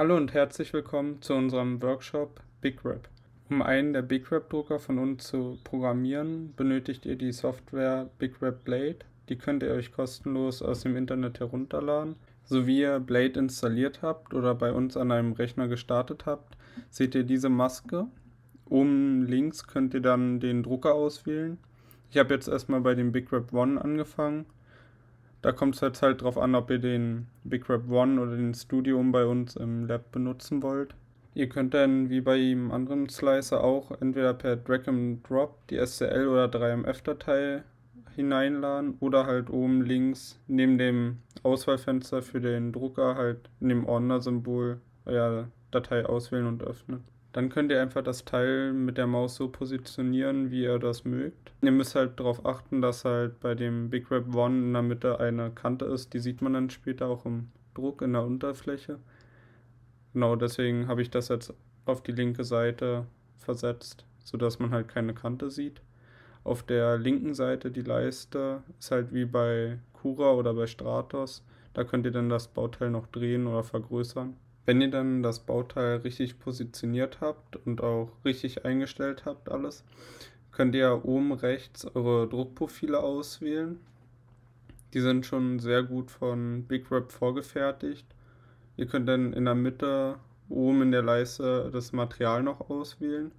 Hallo und herzlich willkommen zu unserem Workshop BigRep. Um einen der BigRep-Drucker von uns zu programmieren, benötigt ihr die Software BigRep Blade. Die könnt ihr euch kostenlos aus dem Internet herunterladen. So wie ihr Blade installiert habt oder bei uns an einem Rechner gestartet habt, seht ihr diese Maske. Oben links könnt ihr dann den Drucker auswählen. Ich habe jetzt erstmal bei dem BigRep One angefangen. Da kommt es jetzt halt drauf an, ob ihr den BigRep One oder den Studio bei uns im Lab benutzen wollt. Ihr könnt dann, wie bei jedem anderen Slicer auch, entweder per Drag and Drop die STL oder 3MF-Datei hineinladen oder halt oben links neben dem Auswahlfenster für den Drucker halt in dem Ordner-Symbol eure Datei auswählen und öffnen. Dann könnt ihr einfach das Teil mit der Maus so positionieren, wie ihr das mögt. Ihr müsst halt darauf achten, dass halt bei dem BigRep One in der Mitte eine Kante ist. Die sieht man dann später auch im Druck in der Unterfläche. Genau, deswegen habe ich das jetzt auf die linke Seite versetzt, sodass man halt keine Kante sieht. Auf der linken Seite die Leiste ist halt wie bei Cura oder bei Stratos. Da könnt ihr dann das Bauteil noch drehen oder vergrößern. Wenn ihr dann das Bauteil richtig positioniert habt und auch richtig eingestellt habt alles, könnt ihr oben rechts eure Druckprofile auswählen. Die sind schon sehr gut von BigRep vorgefertigt. Ihr könnt dann in der Mitte oben in der Leiste das Material noch auswählen.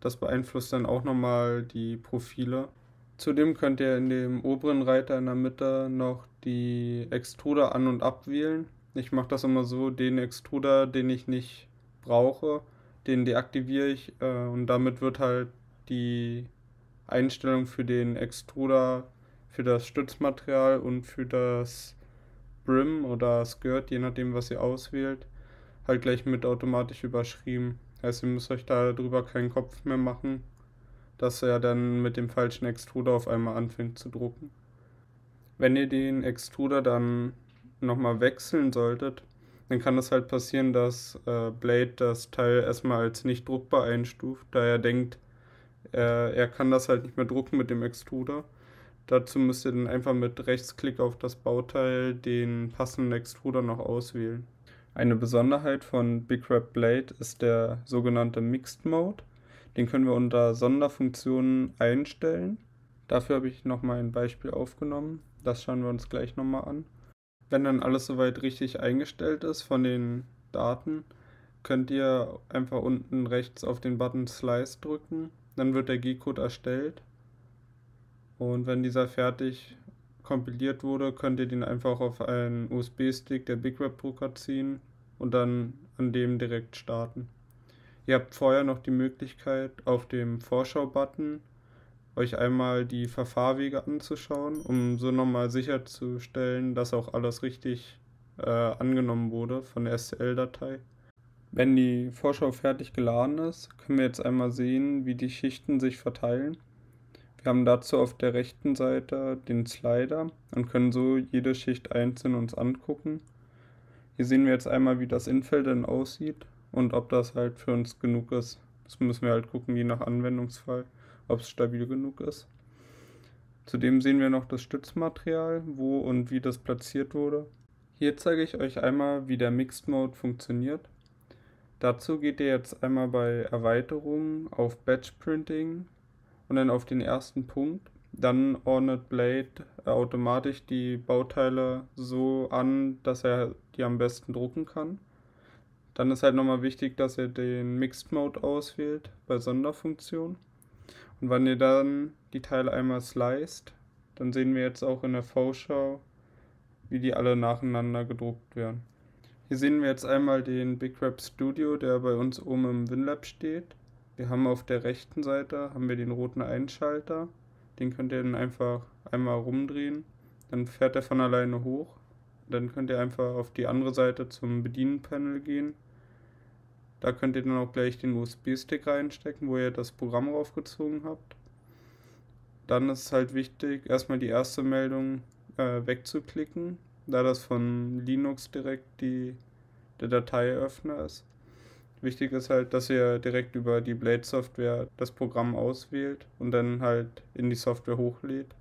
Das beeinflusst dann auch nochmal die Profile. Zudem könnt ihr in dem oberen Reiter in der Mitte noch die Extruder an- und abwählen. Ich mache das immer so, den Extruder, den ich nicht brauche, den deaktiviere ich und damit wird halt die Einstellung für den Extruder, für das Stützmaterial und für das Brim oder Skirt, je nachdem was ihr auswählt, halt gleich mit automatisch überschrieben. Heißt, ihr müsst euch darüber keinen Kopf mehr machen, dass er dann mit dem falschen Extruder auf einmal anfängt zu drucken. Wenn ihr den Extruder dann nochmal wechseln solltet, dann kann es halt passieren, dass Blade das Teil erstmal als nicht druckbar einstuft, da er denkt, er kann das halt nicht mehr drucken mit dem Extruder. Dazu müsst ihr dann einfach mit Rechtsklick auf das Bauteil den passenden Extruder noch auswählen. Eine Besonderheit von BigRep Blade ist der sogenannte Mixed Mode. Den können wir unter Sonderfunktionen einstellen. Dafür habe ich nochmal ein Beispiel aufgenommen. Das schauen wir uns gleich nochmal an. Wenn dann alles soweit richtig eingestellt ist von den Daten, könnt ihr einfach unten rechts auf den Button Slice drücken. Dann wird der G-Code erstellt. Und wenn dieser fertig kompiliert wurde, könnt ihr den einfach auf einen USB-Stick der BigRep-Drucker ziehen und dann an dem direkt starten. Ihr habt vorher noch die Möglichkeit, auf dem Vorschau-Button euch einmal die Verfahrwege anzuschauen, um so nochmal sicherzustellen, dass auch alles richtig angenommen wurde von der STL-Datei. Wenn die Vorschau fertig geladen ist, können wir jetzt einmal sehen, wie die Schichten sich verteilen. Wir haben dazu auf der rechten Seite den Slider und können so jede Schicht einzeln uns angucken. Hier sehen wir jetzt einmal, wie das Infeld dann aussieht und ob das halt für uns genug ist. Das müssen wir halt gucken, je nach Anwendungsfall, ob es stabil genug ist. Zudem sehen wir noch das Stützmaterial, wo und wie das platziert wurde. Hier zeige ich euch einmal, wie der Mixed Mode funktioniert. Dazu geht ihr jetzt einmal bei Erweiterungen auf Batch Printing und dann auf den ersten Punkt. Dann ordnet Blade automatisch die Bauteile so an, dass er die am besten drucken kann. Dann ist halt nochmal wichtig, dass ihr den Mixed Mode auswählt bei Sonderfunktion. Und wenn ihr dann die Teile einmal sliced, dann sehen wir jetzt auch in der Vorschau, wie die alle nacheinander gedruckt werden. Hier sehen wir jetzt einmal den BigRep Studio, der bei uns oben im ViNN:Lab steht. Wir haben auf der rechten Seite haben wir den roten Einschalter. Den könnt ihr dann einfach einmal rumdrehen. Dann fährt er von alleine hoch. Dann könnt ihr einfach auf die andere Seite zum Bedienpanel gehen. Da könnt ihr dann auch gleich den USB-Stick reinstecken, wo ihr das Programm raufgezogen habt. Dann ist es halt wichtig, erstmal die erste Meldung wegzuklicken, da das von Linux direkt der Dateiöffner ist. Wichtig ist halt, dass ihr direkt über die Blade-Software das Programm auswählt und dann halt in die Software hochlädt.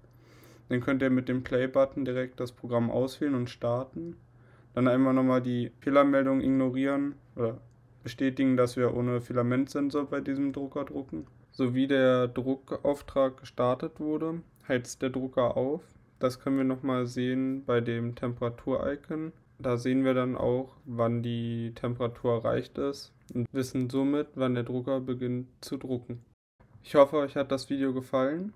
Dann könnt ihr mit dem Play-Button direkt das Programm auswählen und starten. Dann einmal nochmal die Fehlermeldung ignorieren oder bestätigen, dass wir ohne Filamentsensor bei diesem Drucker drucken. Sowie der Druckauftrag gestartet wurde, heizt der Drucker auf. Das können wir nochmal sehen bei dem Temperatur-Icon. Da sehen wir dann auch, wann die Temperatur erreicht ist und wissen somit, wann der Drucker beginnt zu drucken. Ich hoffe, euch hat das Video gefallen.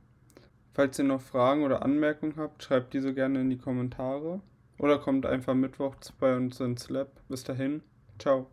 Falls ihr noch Fragen oder Anmerkungen habt, schreibt diese gerne in die Kommentare. Oder kommt einfach mittwochs bei uns ins Lab. Bis dahin, ciao.